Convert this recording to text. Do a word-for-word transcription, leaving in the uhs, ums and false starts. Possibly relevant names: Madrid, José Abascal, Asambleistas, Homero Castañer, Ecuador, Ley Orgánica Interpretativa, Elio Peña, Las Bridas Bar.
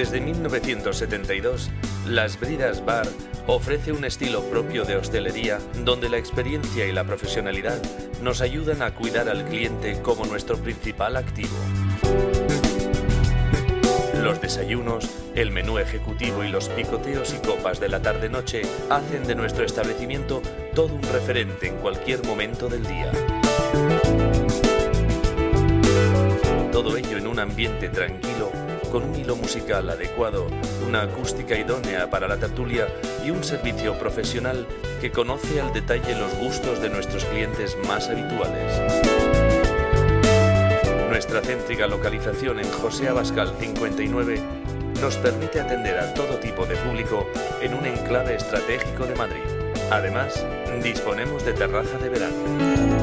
Desde mil novecientos setenta y dos, Las Bridas Bar ofrece un estilo propio de hostelería donde la experiencia y la profesionalidad nos ayudan a cuidar al cliente como nuestro principal activo. Los desayunos, el menú ejecutivo y los picoteos y copas de la tarde-noche hacen de nuestro establecimiento todo un referente en cualquier momento del día. Todo ello en un ambiente tranquilo, con un hilo musical adecuado, una acústica idónea para la tertulia y un servicio profesional que conoce al detalle los gustos de nuestros clientes más habituales. Nuestra céntrica localización en José Abascal cincuenta y nueve nos permite atender a todo tipo de público en un enclave estratégico de Madrid. Además, disponemos de terraza de verano.